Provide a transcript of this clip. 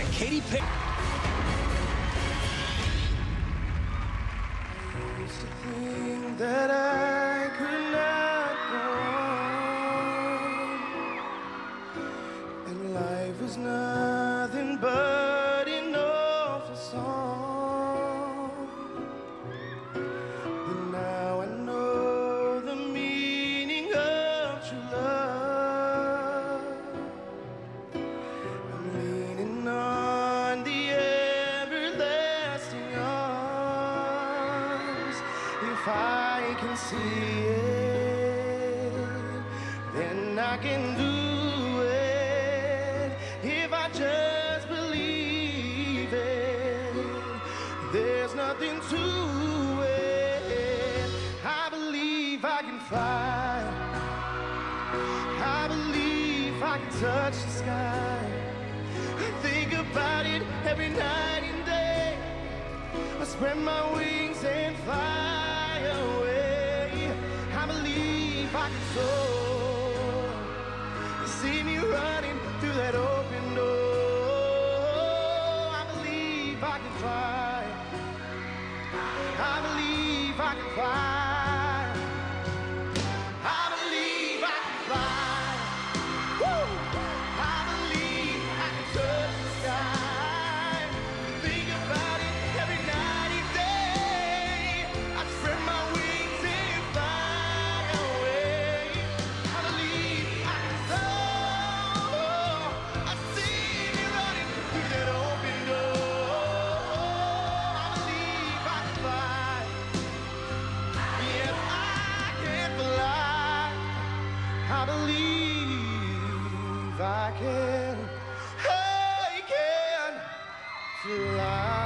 Katy Perry. Used to think that I could not go on, and life was nothing but an awful song. But now I know the meaning of true love. I'm leaning on if I can see it, then I can do it. If I just believe it, there's nothing to it. I believe I can fly. I believe I can touch the sky. I think about it every night and day. I spread my wings and fly. I can soar. You see me running through that open door. I believe I can fly. I believe I can fly. I believe I can fly. Woo! I believe I can touch the sky. Think about it every night and day. I spread my wings and fly. I believe I can fly.